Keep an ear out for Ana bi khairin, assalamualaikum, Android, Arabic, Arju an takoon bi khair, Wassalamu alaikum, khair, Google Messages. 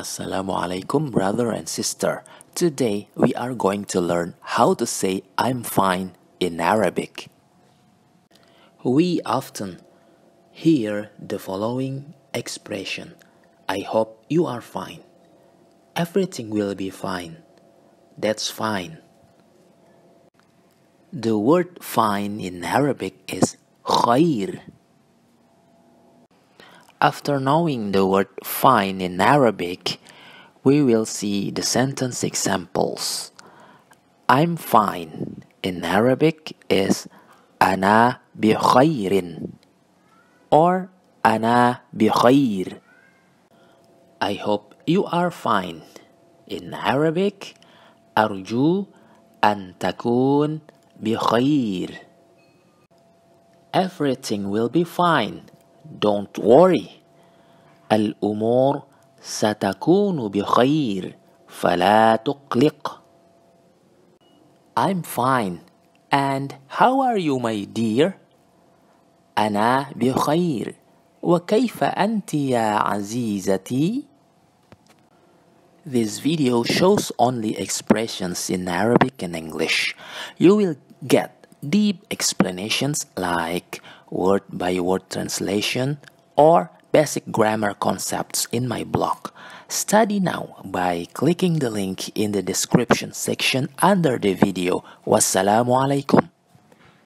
Assalamualaikum, brother and sister. Today we are going to learn how to say I'm fine in Arabic. We often hear the following expression: I hope you are fine. Everything will be fine. That's fine. The word fine in Arabic is khair. After knowing the word fine in Arabic, we will see the sentence examples. I'm fine in Arabic is Ana bi khairin or Ana bi khair. I hope you are fine in Arabic, Arju an takoon bi khair. Everything will be fine. Don't worry. الأمور ستكون بخير فلا تقلق. I'm fine. And how are you, my dear? أنا بخير. وكيف أنت يا عزيزتي? This video shows only expressions in Arabic and English. You will get deep explanations like word by word translation or basic grammar concepts in my blog. Study now by clicking the link in the description section under the video. Wassalamu alaikum.